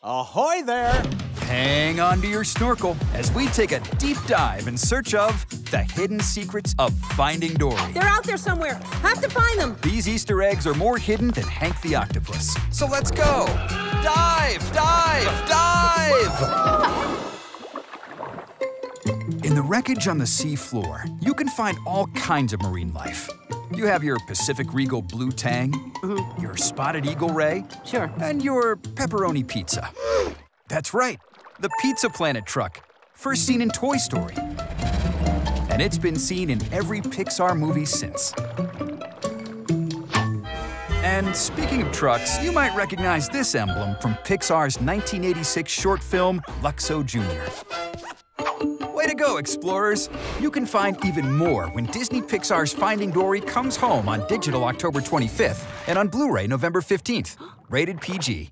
Ahoy there! Hang on to your snorkel as we take a deep dive in search of the hidden secrets of Finding Dory. They're out there somewhere. Have to find them. These Easter eggs are more hidden than Hank the Octopus. So let's go. Dive, dive, dive! In the wreckage on the seafloor, you can find all kinds of marine life. You have your Pacific Regal Blue Tang, your Spotted Eagle Ray, and your pepperoni pizza. That's right, the Pizza Planet truck, first seen in Toy Story. And it's been seen in every Pixar movie since. And speaking of trucks, you might recognize this emblem from Pixar's 1986 short film, Luxo Jr. Way to go, explorers! You can find even more when Disney Pixar's Finding Dory comes home on digital October 25th and on Blu-ray November 15th. Rated PG.